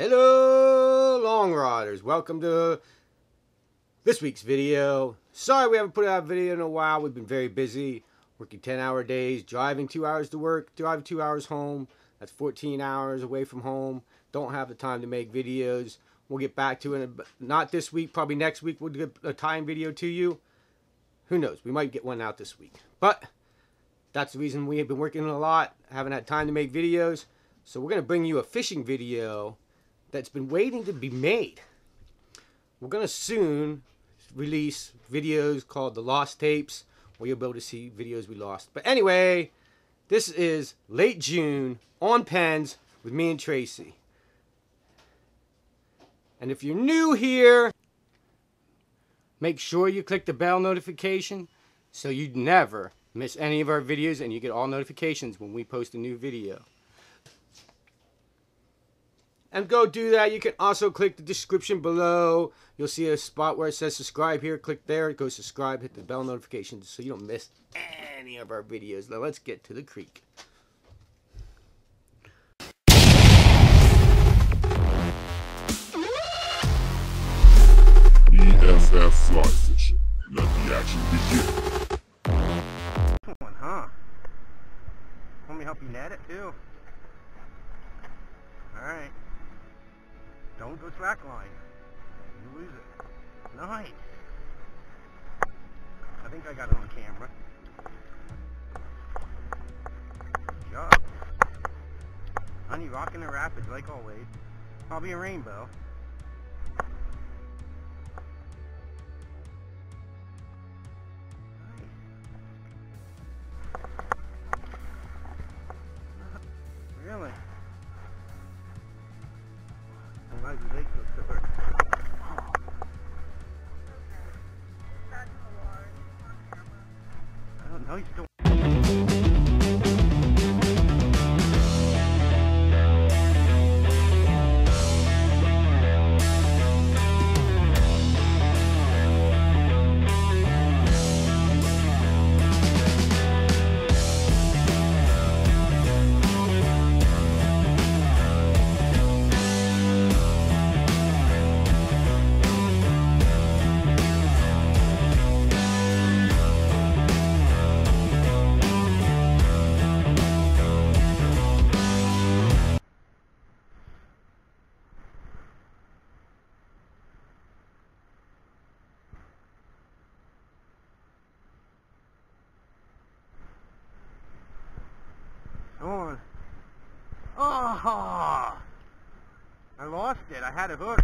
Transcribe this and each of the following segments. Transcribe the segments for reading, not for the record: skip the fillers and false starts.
Hello, Long Rodders. Welcome to this week's video. Sorry we haven't put out a video in a while. We've been very busy, working 10-hour days, driving 2 hours to work, driving 2 hours home. That's 14 hours away from home. Don't have the time to make videos. We'll get back to it. Not this week, probably next week we'll get a time video to you. Who knows? We might get one out this week. But that's the reason we have been working a lot, haven't had time to make videos. So we're going to bring you a fishing video that's been waiting to be made. We're going to soon release videos called The Lost Tapes, where you'll be able to see videos we lost. But anyway, this is late June on Penns with me and Tracy. And if you're new here, make sure you click the bell notification so you never miss any of our videos and you get all notifications when we post a new video. And go do that. You can also click the description below. You'll see a spot where it says subscribe here. Click there. Go subscribe. Hit the bell notification so you don't miss any of our videos. Now let's get to the creek. EFF Fly Fishing. Let the action begin. Come on, huh? Let me help you net it too. Alright. Don't go slack line. You lose it. Nice. I think I got it on camera. Good job. Honey, rocking the rapids like always. Probably a rainbow. Nice. Really? I'm glad your legs look so hurt. Oh, I lost it. I had a hook.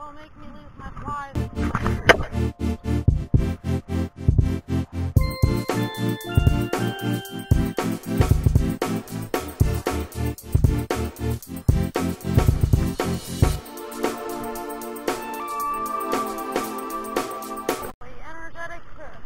Don't make me lose my flies. Energetic fish.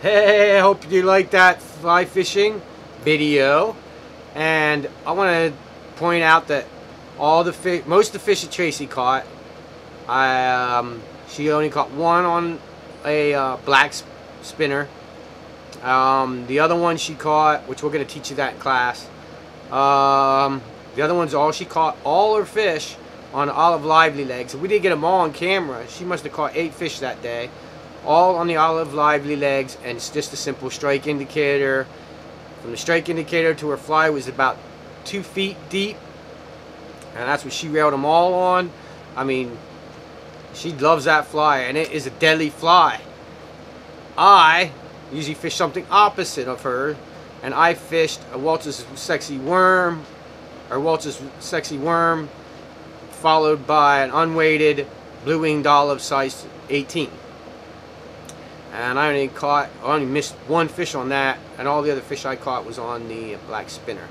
Hey, I hope you like that fly fishing video, and I want to point out that all the fish, most of the fish that Tracy caught, she only caught one on a black spinner. The other one she caught, which we're going to teach you that in class. The other one's all she caught, all her fish on olive lively legs. We didn't get them all on camera. She must have caught 8 fish that day. All on the olive lively legs, and it's just a simple strike indicator. From the strike indicator to her fly was about 2 feet deep, and that's what she reeled them all on. I mean, she loves that fly, and it is a deadly fly. I usually fish something opposite of her, and I fished a Waltz's sexy worm, or Waltz's sexy worm, followed by an unweighted blue-winged olive size 18. And I only caught, I only missed one fish on that, and all the other fish I caught was on the black spinner.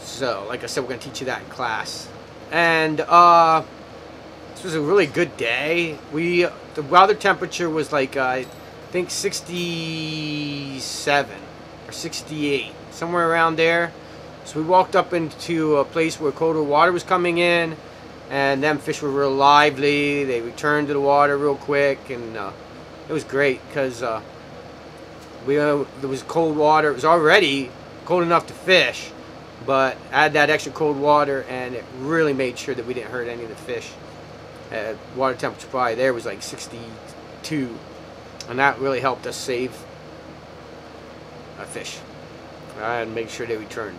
So, like I said, we're going to teach you that in class. And this was a really good day. The weather temperature was like, I think 67 or 68, somewhere around there. So we walked up into a place where colder water was coming in, and them fish were real lively. They returned to the water real quick, and it was great because there was cold water. It was already cold enough to fish, but add that extra cold water, and it really made sure that we didn't hurt any of the fish. Water temperature probably there was like 62, and that really helped us save a fish and make sure they returned.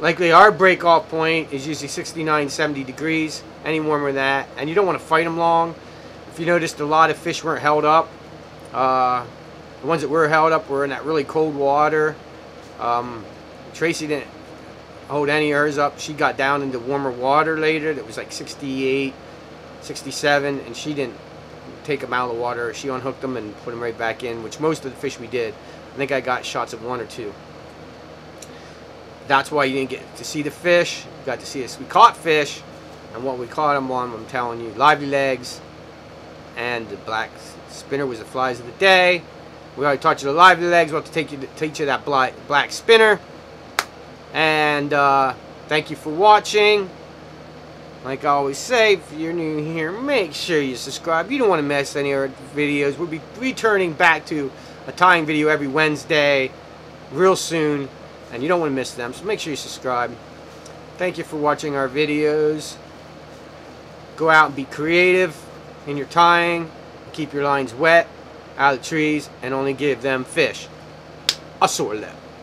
Likely our break-off point is usually 69, 70 degrees, any warmer than that, and you don't want to fight them long. If you noticed, a lot of fish weren't held up. The ones that were held up were in that really cold water. Tracy didn't hold any of hers up. She got down into warmer water later that was like 68, 67, and she didn't take them out of the water. She unhooked them and put them right back in, which most of the fish we did. I think I got shots of 1 or 2. That's why you didn't get to see the fish. You got to see us. We caught fish, and what we caught them on, I'm telling you, lively legs, and the black spinner was the flies of the day. We already taught you the lively legs. We'll have to teach you that black spinner. And thank you for watching. Like I always say, if you're new here, make sure you subscribe. You don't want to miss any of our videos. We'll be returning back to a tying video every Wednesday real soon, and you don't want to miss them, so make sure you subscribe. Thank you for watching our videos. Go out and be creative in your tying. Keep your lines wet, out of the trees, and only give them fish. A sore lip.